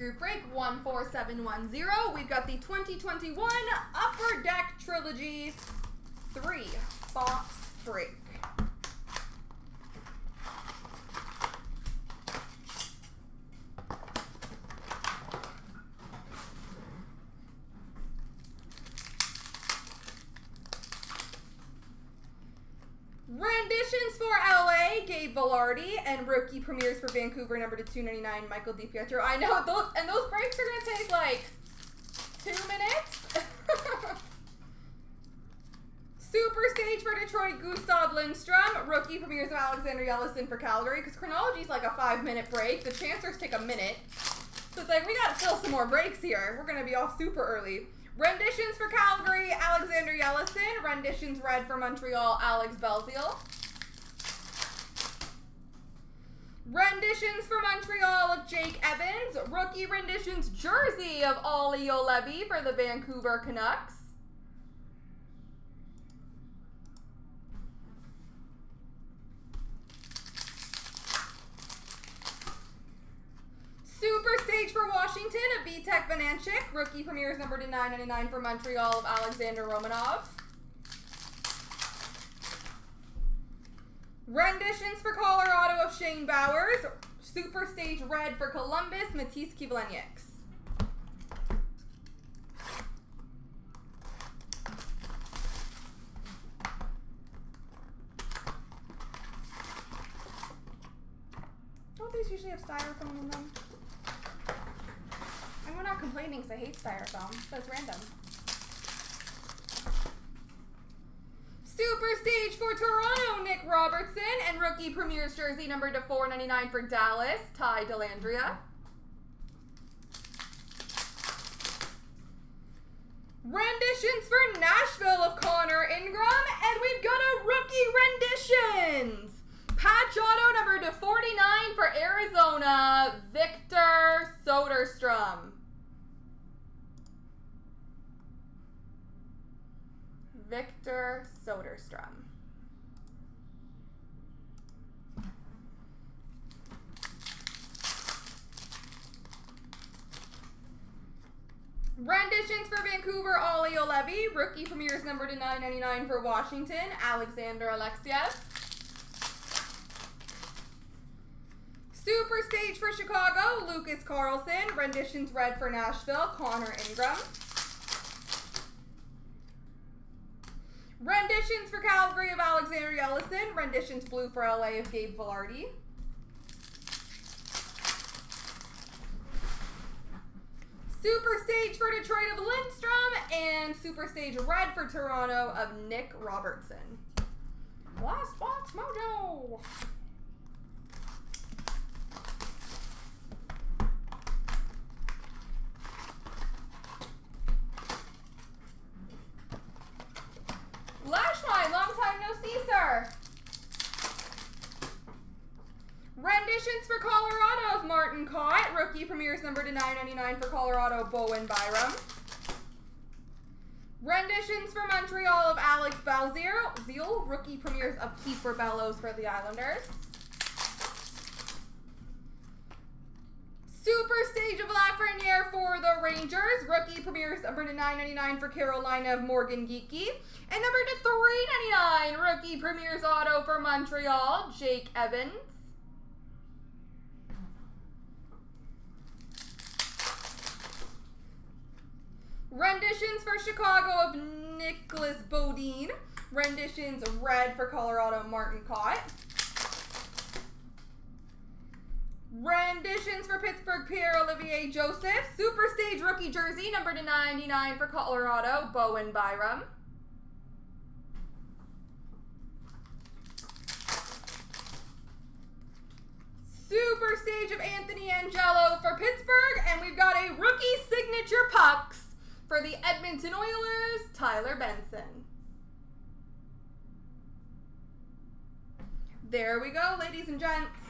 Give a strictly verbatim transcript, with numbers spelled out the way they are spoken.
group break one four seven one zero. We've got the twenty twenty-one Upper Deck Trilogy three box break. Renditions for L A, Gabe Villardi, and rookie premieres for Vancouver, number to two ninety-nine, Michael DiPietro. I know, those, and those breaks are going to take like two minutes. Super stage for Detroit, Gustav Lindstrom. Rookie premieres of Alexander Yellison for Calgary, because chronology is like a five-minute break. The chancers take a minute. So it's like, we got to fill some more breaks here. We're going to be off super early. Renditions for Calgary, Alexander Yellison. Renditions red for Montreal, Alex Balzier. Renditions for Montreal of Jake Evans. Rookie renditions jersey of Olli Juolevi for the Vancouver Canucks. Super stage for Washington of Vitek Vananchik. Rookie premieres number to nine ninety-nine for Montreal of Alexander Romanov. Renditions for Colorado of Shane Bowers. Super stage red for Columbus, Matisse Kiblenyks. Don't these usually have styrofoam in them? I'm not complaining because I hate styrofoam, so it's random. Super stage for Toronto, Nick Robertson, and rookie premieres jersey number to four ninety-nine for Dallas, Ty Delandria. Renditions for Nashville of Connor Ingram, and we've got a rookie renditions. Patch auto number to forty-nine for Arizona, Victor Soderstrom. Victor Soderstrom. Renditions for Vancouver, Olli Juolevi. Rookie premieres number to nine ninety-nine for Washington, Alexander Alexius. Super stage for Chicago, Lucas Carlson. Renditions red for Nashville, Connor Ingram. Renditions for Calgary of Alexander Yellison. Renditions blue for L A of Gabe Villardi. Super stage for Detroit of Lindstrom. And super stage red for Toronto of Nick Robertson. Last box mojo. Renditions for Colorado of Martin Kaut. Rookie premieres number to nine ninety-nine for Colorado, Bowen Byram. Renditions for Montreal of Alex Balzier. Zeal. Rookie premieres of Kieffer Bellows for the Islanders. Super stage of Lafreniere for the Rangers. Rookie premieres number to nine ninety-nine for Carolina of Morgan Geekie. And number to three ninety-nine, rookie premieres auto for Montreal, Jake Evans. Renditions for Chicago of Nicholas Boudin. Renditions red for Colorado, Martin Kaut. Renditions for Pittsburgh, Pierre-Olivier Joseph. Super stage rookie jersey, number to ninety-nine for Colorado, Bowen Byram. Super stage of Anthony Angelo for Pittsburgh, and we've got a rookie signature pucks for the Edmonton Oilers, Tyler Benson. There we go, ladies and gents.